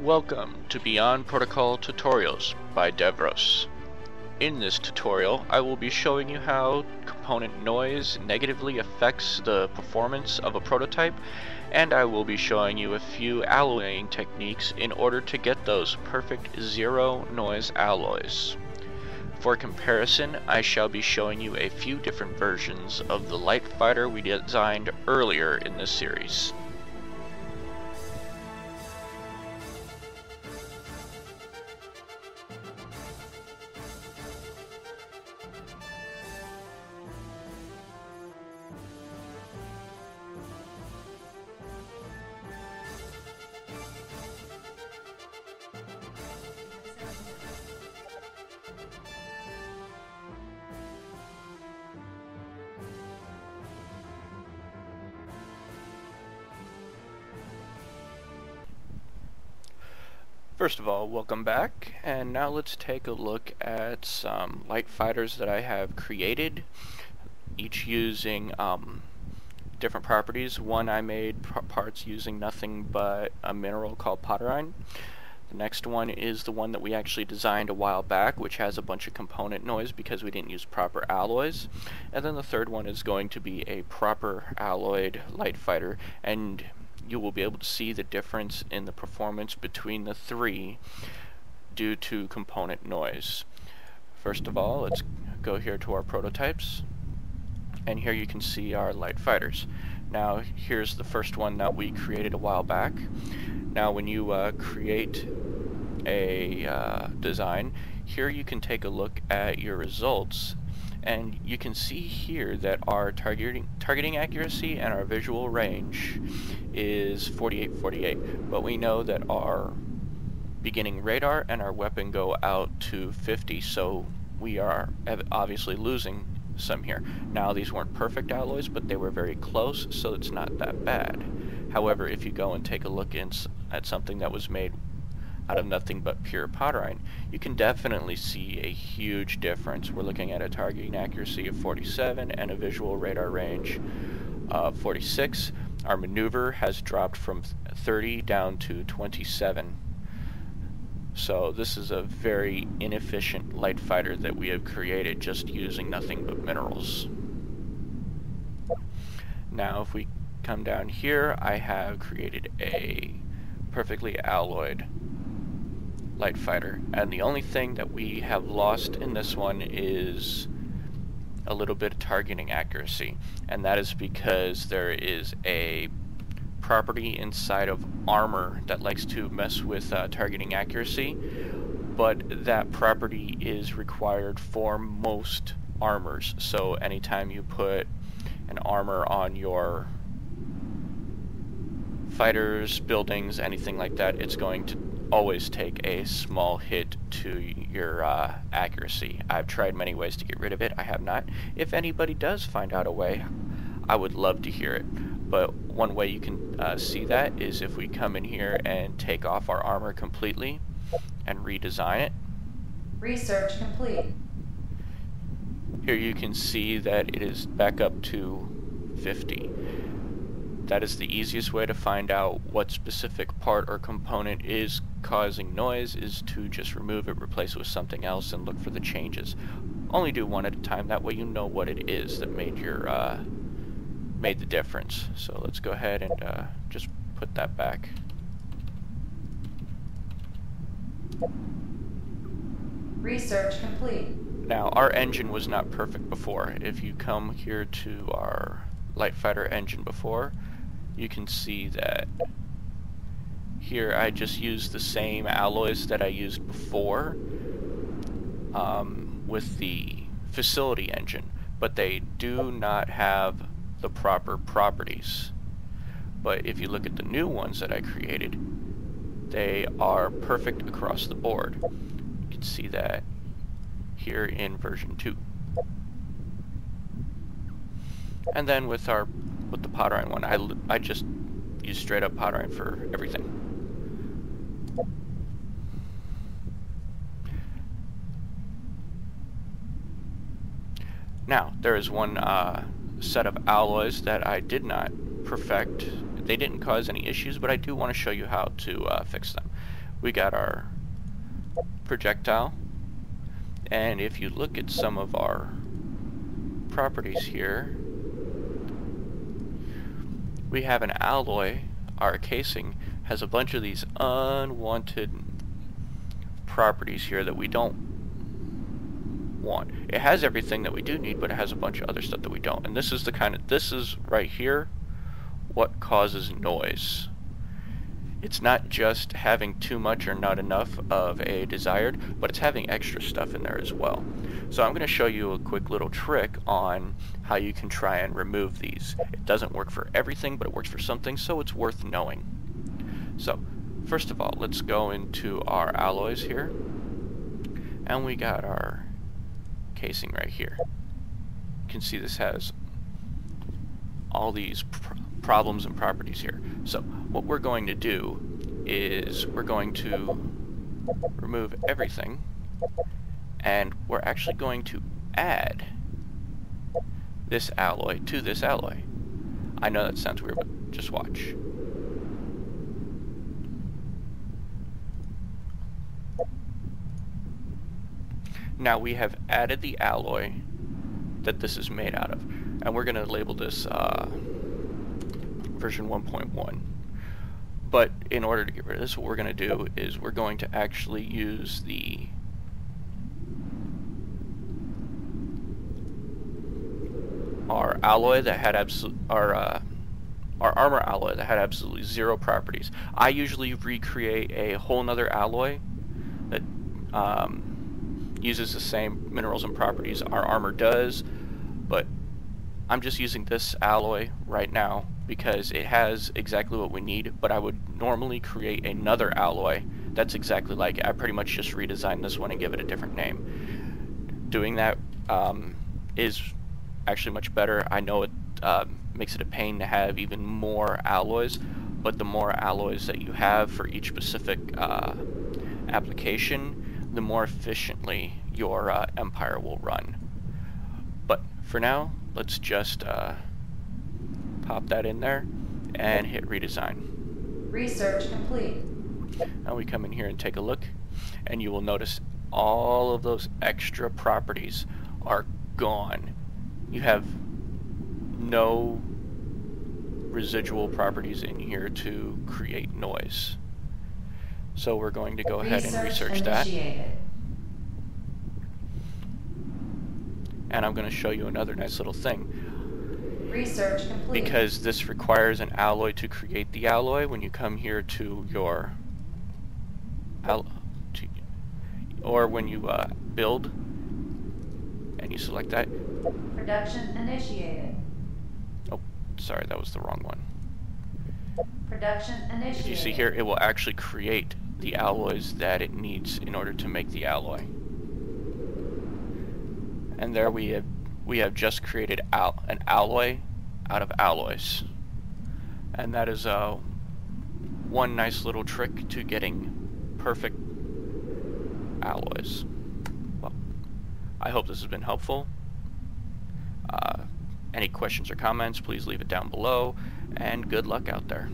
Welcome to Beyond Protocol Tutorials by Deveroes. In this tutorial, I will be showing you how component noise negatively affects the performance of a prototype, and I will be showing you a few alloying techniques in order to get those perfect zero noise alloys. For comparison, I shall be showing you a few different versions of the light fighter we designed earlier in this series. First of all, welcome back, and now let's take a look at some light fighters that I have created, each using different properties. One, I made parts using nothing but a mineral called potterine. The next one is the one that we actually designed a while back, which has a bunch of component noise because we didn't use proper alloys. And then the third one is going to be a proper alloyed light fighter, and you will be able to see the difference in the performance between the three due to component noise. First of all, let's go here to our prototypes, and here you can see our light fighters. Now here's the first one that we created a while back. Now when you create a design, here you can take a look at your results, and you can see here that our targeting accuracy and our visual range is 48-48, but we know that our beginning radar and our weapon go out to 50, so we are obviously losing some here. Now these weren't perfect alloys, but they were very close, so it's not that bad. However, if you go and take a look at something that was made out of nothing but pure potterine, you can definitely see a huge difference. We're looking at a targeting accuracy of 47 and a visual radar range of 46. Our maneuver has dropped from 30 down to 27. So this is a very inefficient light fighter that we have created just using nothing but minerals. Now if we come down here, I have created a perfectly alloyed light fighter, and the only thing that we have lost in this one is a little bit of targeting accuracy, and that is because there is a property inside of armor that likes to mess with targeting accuracy, but that property is required for most armors. So anytime you put an armor on your fighters, buildings, anything like that, it's going to always take a small hit to your accuracy. I've tried many ways to get rid of it. I have not. If anybody does find out a way, I would love to hear it. But one way you can see that is if we come in here and take off our armor completely and redesign it. Research complete. Here you can see that it is back up to 50. That is the easiest way to find out what specific part or component is causing noise, is to just remove it, replace it with something else, and look for the changes. Only do one at a time, that way you know what it is that made your made the difference. So let's go ahead and just put that back. Research complete. Now our engine was not perfect before. If you come here to our light fighter engine before, you can see that here I just used the same alloys that I used before with the facility engine, but they do not have the proper properties. But if you look at the new ones that I created, they are perfect across the board. You can see that here in version 2. And then with the potterine one, I just use straight up potterine for everything. Now there is one set of alloys that I did not perfect. They didn't cause any issues, but I do want to show you how to fix them. we got our projectile, and if you look at some of our properties here, we have an alloy. Our casing has a bunch of these unwanted properties here that we don't want. It has everything that we do need, but it has a bunch of other stuff that we don't. And this is the kind of, this is right here what causes noise. It's not just having too much or not enough of a desired, but it's having extra stuff in there as well. So I'm going to show you a quick little trick on how you can try and remove these. It doesn't work for everything, but it works for something, so it's worth knowing. So first of all, let's go into our alloys here, and we got our casing right here. You can see this has all these problems and properties here. So what we're going to do is we're going to remove everything, and we're actually going to add this alloy to this alloy. I know that sounds weird, but just watch. Now we have added the alloy that this is made out of, and we're going to label this version 1.1. But in order to get rid of this, what we're going to do is we're going to actually use the our alloy that had our armor alloy that had absolutely zero properties. I usually recreate a whole nother alloy that uses the same minerals and properties our armor does, but I'm just using this alloy right now because it has exactly what we need, but I would normally create another alloy that's exactly like it. I pretty much just redesigned this one and give it a different name. Doing that is actually much better. I know it makes it a pain to have even more alloys, but the more alloys that you have for each specific application, the more efficiently your empire will run. But for now, let's just pop that in there and hit redesign. Research complete. Now we come in here and take a look, and you will notice all of those extra properties are gone. You have no residual properties in here to create noise. So we're going to go ahead and research that. And I'm going to show you another nice little thing. Research complete. Because this requires an alloy to create the alloy, when you come here to your or when you build and you select that. Production initiated. Oh, sorry, that was the wrong one. Production initiated. If you see here, it will actually create the alloys that it needs in order to make the alloy. And there we have just created an alloy out of alloys. And that is one nice little trick to getting perfect alloys. Well, I hope this has been helpful. Any questions or comments, please leave it down below, and good luck out there.